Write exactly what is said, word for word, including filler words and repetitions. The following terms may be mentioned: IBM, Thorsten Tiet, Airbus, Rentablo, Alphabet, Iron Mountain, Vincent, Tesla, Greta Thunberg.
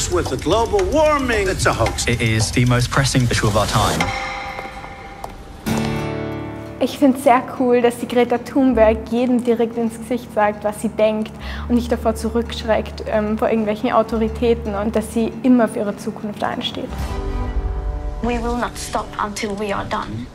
us with the global warming. It's a hoax. It is the most pressing issue of our time. Ich finde es sehr cool, dass die Greta Thunberg jedem direkt ins Gesicht sagt, was sie denkt und nicht davor zurückschreckt ähm, vor irgendwelchen Autoritäten und dass sie immer für ihre Zukunft einsteht. We will not stop until we are done.